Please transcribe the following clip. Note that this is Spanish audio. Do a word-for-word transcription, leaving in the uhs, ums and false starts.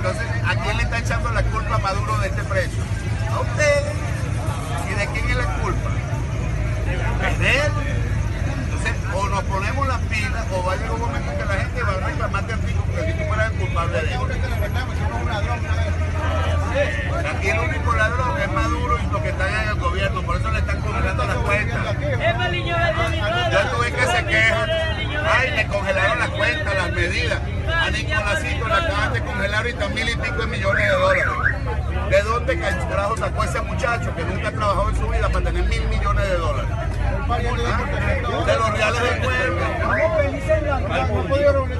Entonces, ¿a quién le está echando la culpa a Maduro de este precio? A ustedes. ¿Y de quién es la culpa? Es de él. Entonces, o nos ponemos las pilas, o va a llegar un momento que la gente va a reclamarte a ti porque si tú fueras el culpable de él. Aquí el único ladrón es Maduro y los que están en el gobierno, por eso le están congelando las cuentas. Yo tuve que se quejan. Ay, le congelaron las cuentas, las medidas. A Nicolásito le acaban de congelar ahorita mil y pico de millones de dólares. ¿De dónde carajo sacó ese muchacho que nunca ha trabajado en su vida para tener mil millones de dólares? ¿Ah? De los reales del pueblo.